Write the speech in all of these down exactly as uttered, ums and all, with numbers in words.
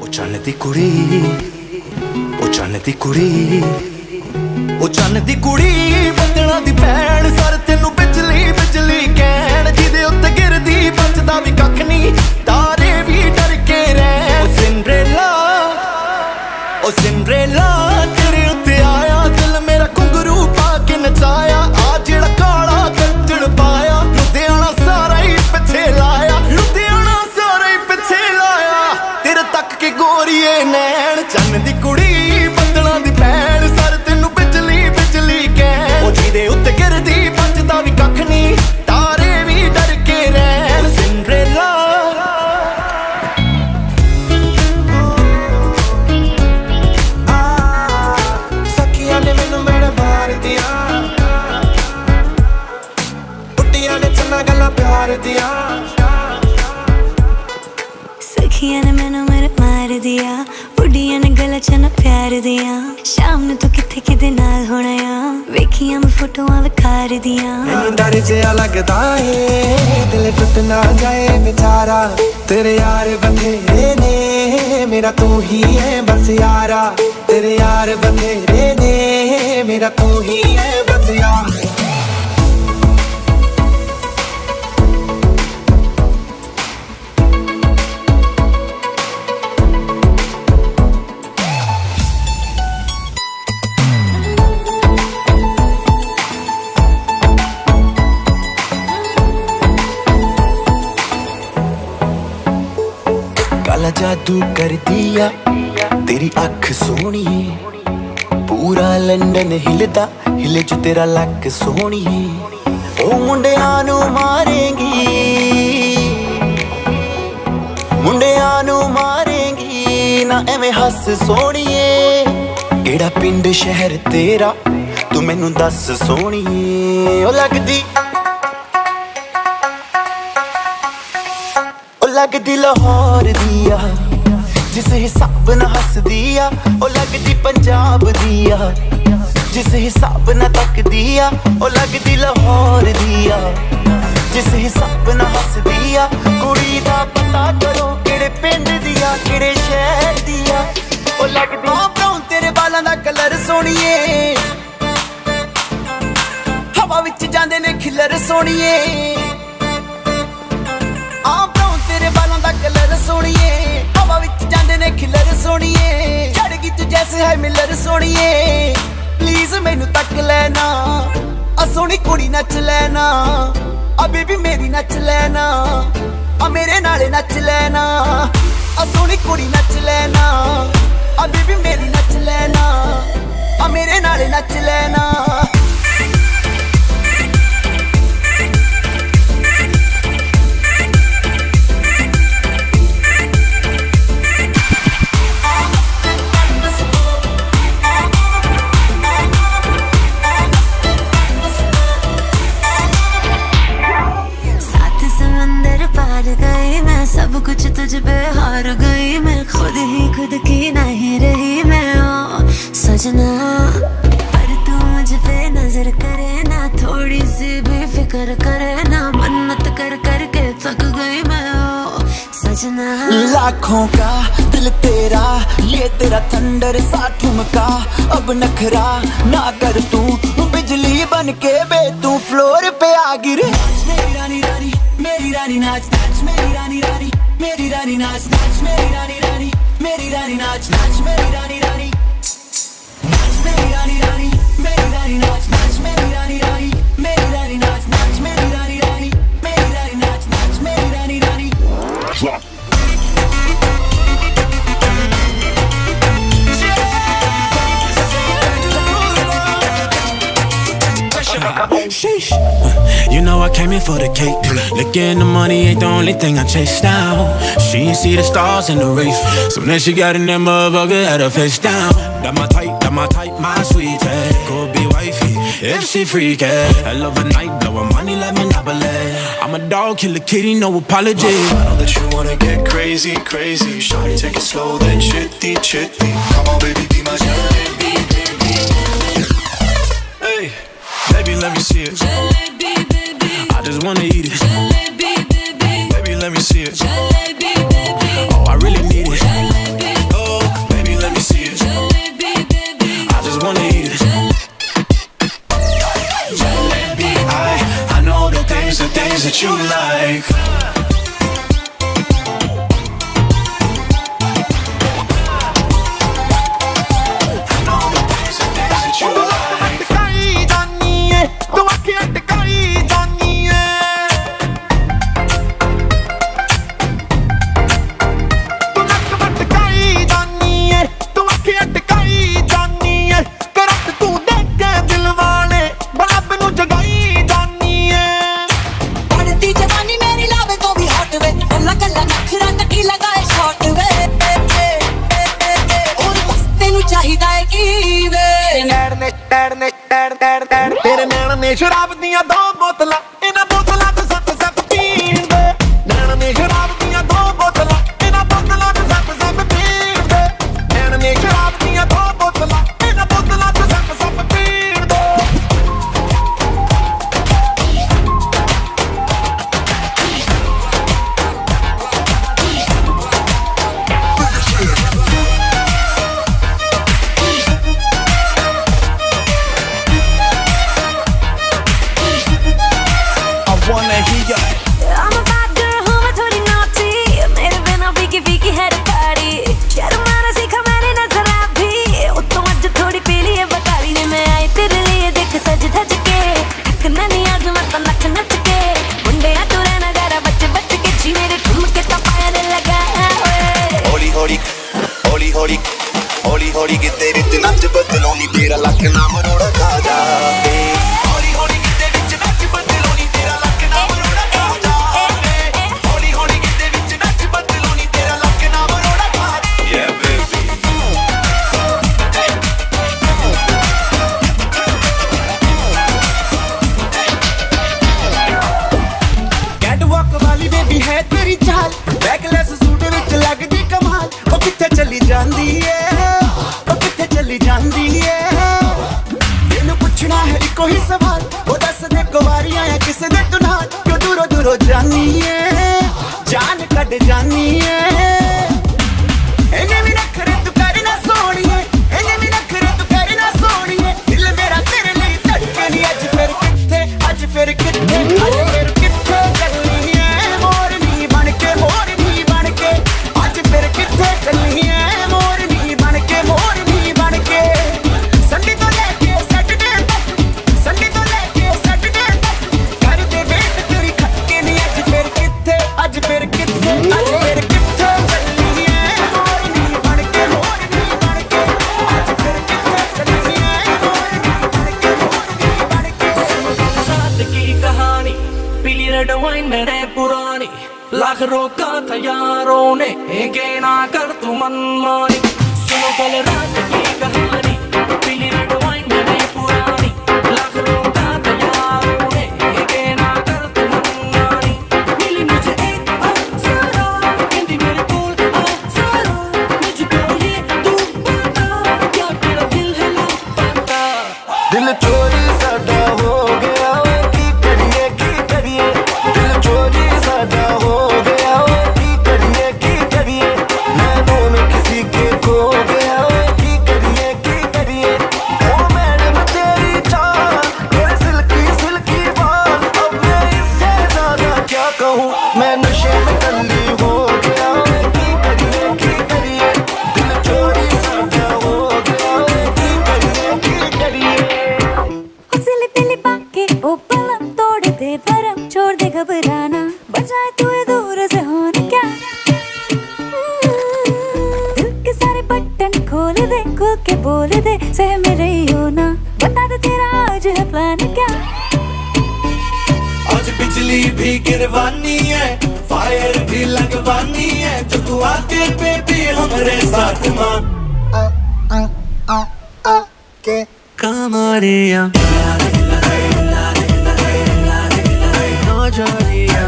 ओ चन्न दी कुड़ी, ओ चन्न दी कुड़ी, ओ चन्न दी कुड़ी, बंदना दी भैन सर तेनू बिजली बिजली कैन जिदे उत्ते गिरदी बचदा वी कख नहीं तारे भी डर के रैन। ओ सिंड्रेला, ओ सिंड्रेला तेरे उत्ते आया दिल मेरा घुंघरू पा के नचाया आ जेड़ा काला कंजड़ पाया लुधियाना सारा ही पिछे लाया, लुधियाना सारा ही पिछे लाया तेरे तक के गोरीए नैन। चन्न दी कुड़ी बंदना दी भैन सर तेनू बिजली बिजली कैन जिदे उत्ते गिरदी बचदा वी कख नहीं तारे भी डर के रैन। सिंड्रेला सखिया ने मैनू मेरे मार दिया, बुढ़िया ने गला चना प्यार दिया, शाम नू तू किथे किदे नाल होना या वेखिया मैं फोटोआं विखार दिया। मैनू डर जिहा लगदा है दिल टुट ना जाए बेचारा, तेरे यार बथेरे ने मेरा तू ही है बस यारा, तेरे यार बथेरे ने मेरा तू ही है बस यारा। काला जादू कर दिया तेरी अख सोहनी है, पूरा लंदन हिलदा हिले जो तेरा लक सोहनी है। ओ मुंडिया नू मारेंगी, मुंडिया नू मारेंगी ना एवें हस सोहणीए, केड़ा पिंड शहर तेरा तू मैनू दस सोहणीए। ओ लगदी लगदी लाहौर दिया जिस हिसाब ना हस दिया, ओ लगदी पंजाब दिया जिस हिसाब ना तक दिया, ओ लगदी लाहौर दिया जिस हिसाब ना हस दिया। कुड़ी दा पता करो केड़े पिंड दिया केड़े शहर दिया, ओ लगदी मां भ्राऊ तेरे बालां दा कलर सोहणीए, हवा विच जांदे ने खिलर सोहणीए, हवा विच जांदे ने खिलर सोहणीए, चढ़गी तू जैसे है मिलर सोहणीए। प्लीज मैनू तक लेना आ सोहणी कुड़ी नच लेना, आ बेबी मेरी नच लेना, आ मेरे नाले नच लेना, आ सोहणी कुड़ी नच लेना, आ बेबी मेरी नच लेना, आ मेरे नाले नच लेना। सब कुछ तुझ पे हार गई मैं, खुद ही खुद की नहीं रही मैं। ओ सजना पर तू मुझ पे नजर करे ना, थोड़ी सी भी फिक्र करे ना, मन्नत कर करके थक गई मैं। ओ सजना लाखों का दिल तेरा ये तेरा थंडर सा ठुमका, अब नखरा ना कर तू बिजली बन के बे तू फ्लोर पे आ गिरे। मेरी रानी रानी मेरी रानी नाच नाच मेरी रानी रानी मेरी रानी नाच नाच मेरी रानी रानी मेरी रानी नाच नाच मेरी रानी रानी नाच मेरी रानी रानी मेरी रानी नाच नाच मेरी रानी रानी मेरी रानी नाच नाच मेरी रानी रानी मेरी रानी नाच नाच मेरी रानी रानी। Sheesh. You know I came in for the cake. Looking the money ain't the only thing I chase now. She ain't see the stars in the race, so then she got in that motherfucker had her face down. That my type, that my type, my sweetie. Could be wifey if she freaky. I love a night blowin' money like Monopoly. I'm a dog, kill a kitty, no apology. I know that you wanna get crazy, crazy. Shawty, take it slow, then chitty, chitty. Come on, baby, be my jelly. Hey. Baby, let me see it. Jalebi, baby. I just wanna eat it. Jalebi, baby. Baby, let me see it. Jalebi, baby. Oh, I really need it. Jalebi. तैर तैर तेरे नैना ने शराब दिया दो बोतला इना बोतला तो सब सब पीन दे नैना ने शराब दिया दो बोतला इना बोतला तो सब सब पीन दे नैना ने शराब दिया दो बोतला इना बोतला तो सब सब पीन दे wanna hear ya. I'm a bad girl who was totally naughty. मेरे बिना फीकी फीकी है पार्टी. तेरा मारा सीखा मैंने नजर आप भी. उत्तो आज थोड़ी पीली है बकारी ने मैं आई तेरे लिए देख सज धज के. नखना नहीं आज मत नच नच के. मुंडे आ तू रहना जरा बच बच के जी मेरे ठुमके के तपाया ने लगाया ओए. होली होली होली होली होली होली के तेरे ते नच बदलोनी तेरा लक नाम रोड़ा खा जा. जानी है जान कट जानी है इन्हें भी नखरे तू करना सोनिए इन्हें भी नखरे तू करना सोनिए दिल मेरा तेरे लिए धड़के नहीं अज फिर किथे अज फिर किथे अज फिर किथे चलनी है मोरनी बन के मोरनी बन के अज फिर किथे चलनी है मोरनी बन के मोरनी बन के संडे तो लेके सैटरडे तक संडे तो लेके सैटरडे तक घर दे वेट तेरी खटके नहीं अज फिर किथे अज फिर किथे अज फिर पुरानी लाख रोका था यारों ने एक ना कर तू मनमानी सुनो कल रात की कहानी पीली रेड वाइन में पुरानी लाख रोका था यारों ने एक ना कर तू मनमानी मिली मुझे एक अप्सरा हिंदी मेरे बोल अप्सरा मुझको ये तू बता क्या तेरा दिल है लापता दिल चोरी सदा हो गया की करिए की करिए चोरी ज्यादा हो गया हो की करिए की करिए मैं तो में किसी के खो गया हो की करिए की करिए ओ मैडम तेरी चाल तेरे सिल्की सिल्की बाल अब मैं इससे ज्यादा क्या कहूँ मैं नशे में तल्ली हो गया हो की करिए की करिए दिल चोरी ज्यादा हो गया हो की करिए की करिए असली पीली बाकी ओ पलम तोड़ दे परम छोड़ दे घबरा के बोल दे सह में रही हो ना बता दे तेरा आज है प्लान क्या आज बिजली भी गिरवानी है फायर भी लगवानी है जो तू आके बेबी हमारे साथ मां आ आ आ आ के कामरिया ना जानिया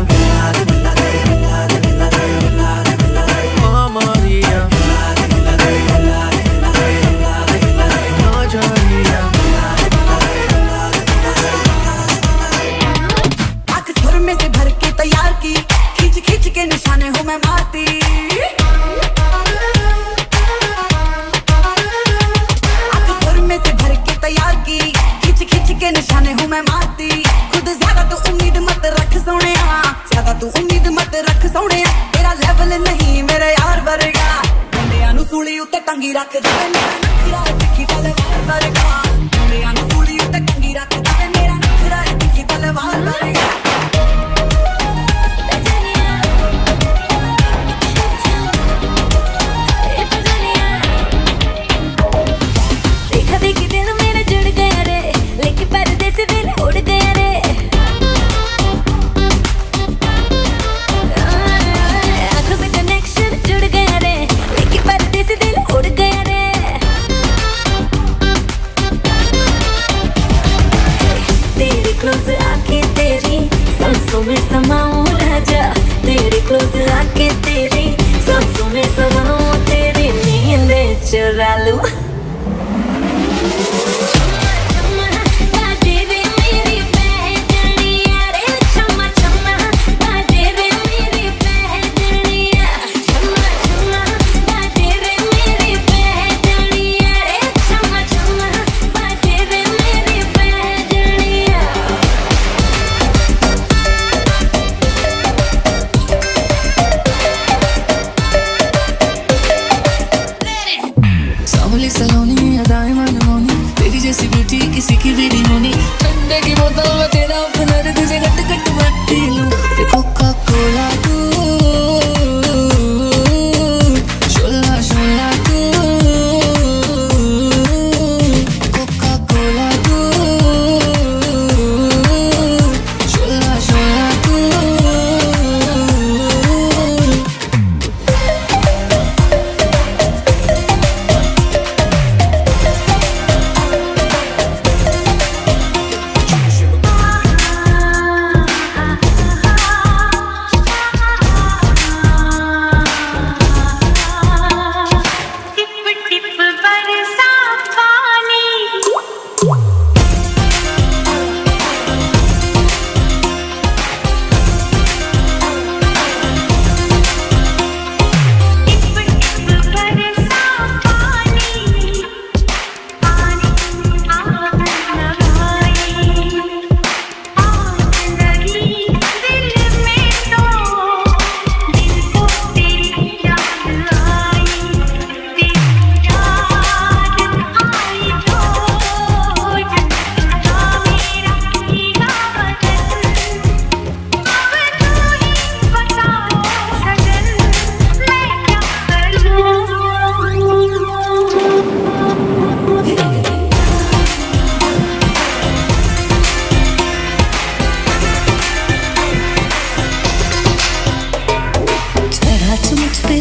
चुरा लूं। तेरी जैसी ब्यूटी किसी की भी नहीं होनी। ठंडे की बोतल में तेरा अपना रे तुझे घट घट मैं पी लूं। कोका कोला तू, शोला शोला तू, कोका कोला तू, शोला शोला तू।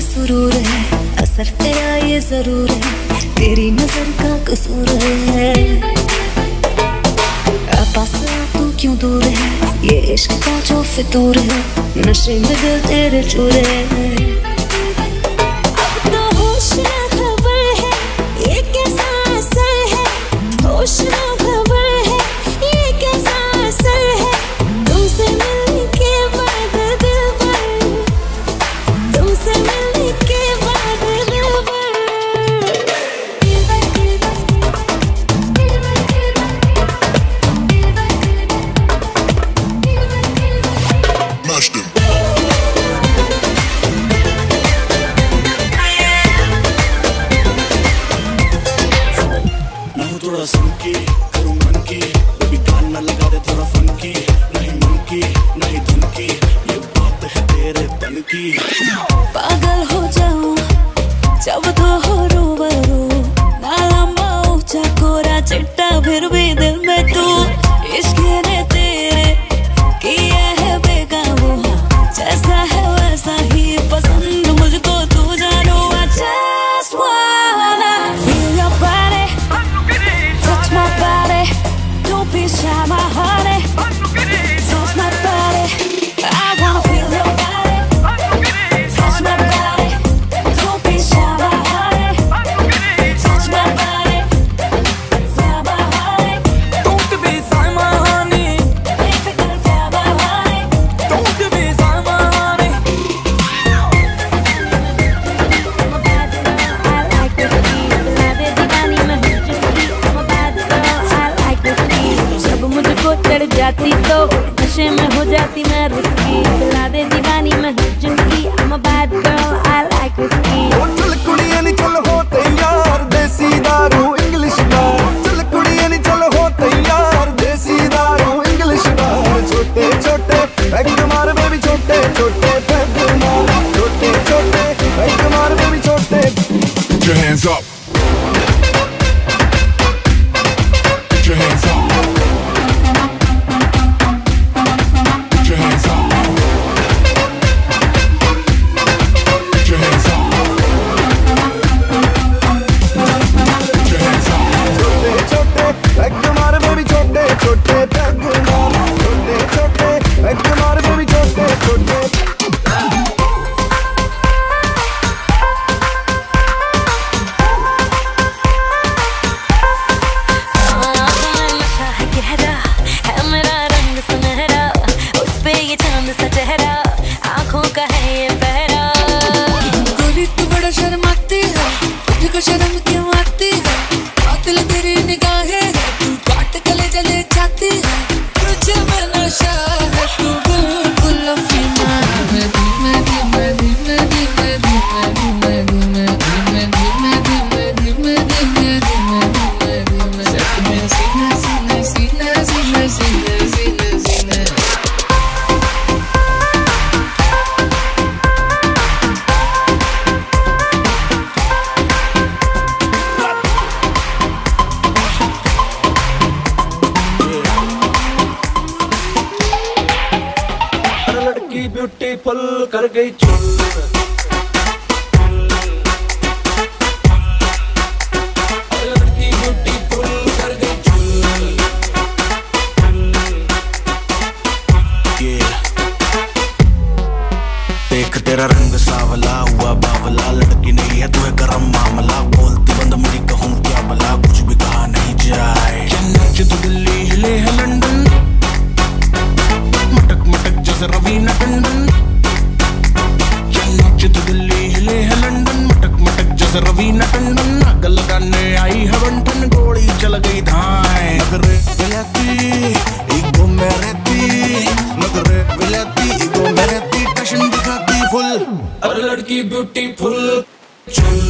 सुरूर है असर तेरा ये जरूर है, तेरी नजर का कसूर है। पास तू क्यों दूर है, ये इश्क का जो फितूर है, नशे में दिल तेरे चूर है। अब तो होश ना खबर है ये कैसा असर है, होश ना खबर है ये कैसा असर है। तुमसे मिलने के बाद दिल पर, तुमसे थोड़ा सुनकी करूं मन की, कभी कान न लगा दे थोड़ा फंकी। नहीं मन की नहीं धन की, ये बात है तेरे तन की। पागल हो जाऊं जब तो हो रूबरू, नाला मौचा कोरा चिट्टा फिर भी दिल में तू। इश्क ने तेरे किया है बेकाबू, जैसा है वैसा ही पसंद मुझको तू जानो। अच्छा जाती तो नशे में हो जाती मैं रिस्की, दिला दे दीवानी मैं जिंदगी। I'm a bad girl, I like whiskey। चल कुड़िया नी चल हो तैयार देसी दारू इंग्लिश का, चल कुड़िया नी चल हो तैयार देसी दारू इंग्लिश का। छोटे छोटे बैग तुम्हारे बेबी, छोटे छोटे बैग तुम्हारे, छोटे छोटे बैग तुम्हारे बेबी, छोटे। Put your hands up, put your hands up। मुझको शर्म आती है, मुझको शर्म क्यों आती है, बादल तेरी निगाहें है, तू काट गले जले जाती है, तुझे में नशा है, तू बिल्कुल अफीम है। धीमे धीमे धीमे धीमे धीमे धीमे धीमे धीमे धीमे धीमे धीमे धीमे धीमे धीमे धीमे सीना सीना सीना सीना सीना सीना सीना ब्यूटीफुल कर गई चुल, लड़की ब्यूटीफुल कर गई चुल। देख तेरा रंग सावला हुआ बावला, लड़की नहीं है तू है गरम मामला, बोलती बंद मुझे कहूँ क्या भला, कुछ भी कहा नहीं जाए। तो दिल्ली हिले है लंदन, मटक मटक जैसे रवीना टंडन। तो दिल्ली हिले है लंदन, मटक मटक जैसे रवीना टंडन। आग लगाने आई है बंटन, गोली चल गई धाए। नगरे विलाती ईगो में रहती, नगरे विलाती ईगो में रहती, टशन दिखाती फुल। अरे लड़की ब्यूटीफुल चुल।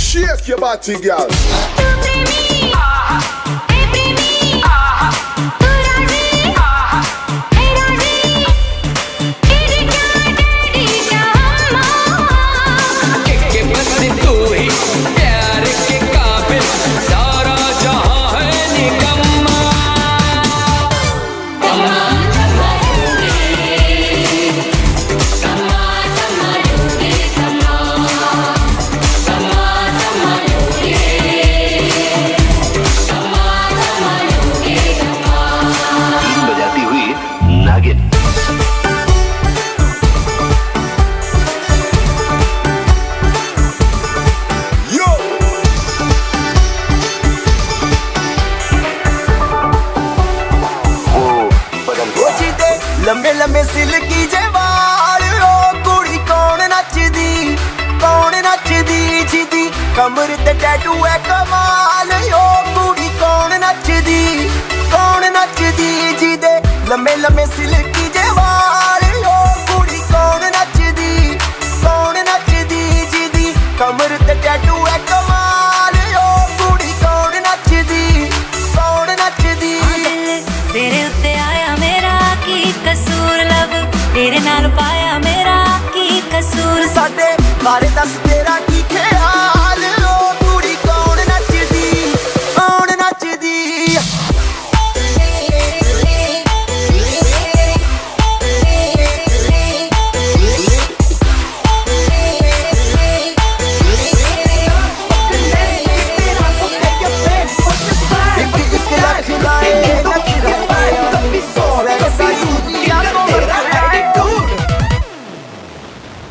Shake your body, girl. लंबे लंबे सिल्की जवार ओ कुड़ी कौन नचदी, कौन नचदी जिदी कमर ते टैटू है कमाल। ओ कुड़ी कौन नचदी, कौन नचदी जिदे लंबे लंबे सिल्की जवार ओ कुड़ी कौन नचदी, कौन नचदी जिदी कमर ते टैटू है कमाल। ओ कुड़ी कौन नचदी, कौन नचदी। तेरे उत्ते आया मेरा की कसूर लब, तेरे नाल पाया मेरा की कसूर। साडे बारे दस तेरा की ख्याल, ओ कुड़ी कौन नचदी, कौन नचदी।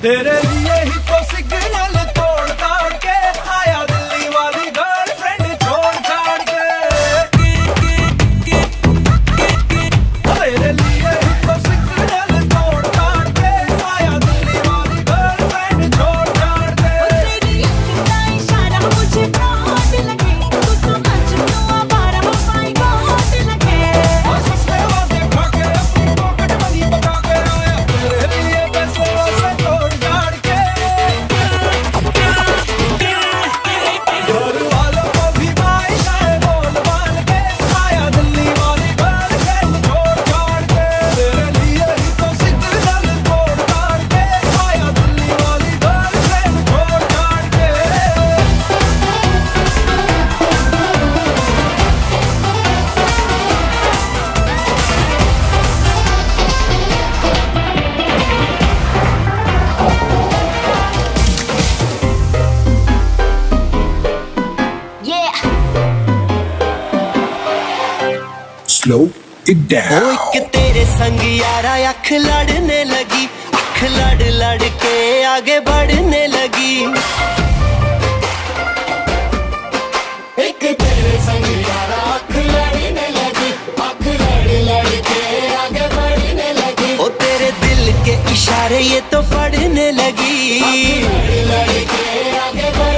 तेरे लिए ही तो सिग्नल तोड़ ताड़ के आया दिल्ली वाली गर्लफ्रेंड छोड़ छाड़ के। तेरे लिए ही तो सिग्नल तोड़ ताड़ के आया दिल्ली वाली गर्लफ्रेंड छोड़ छाड़ के। तेरी इतना इशारा मुझे बहुत लगे, तू समझ लो हमारा मोबाइल बहुत लगे। सस्ते वादे खा के अपनी पॉकेट मनी बता के आया तेरे लिए पैसे के। तेरे संग यारा अख लड़ने लगी, अख लड़ लड़ के आगे बढ़ने लगी। यार ये तो पढ़ने लगी, आगे बढ़ लड़के आगे बढ़।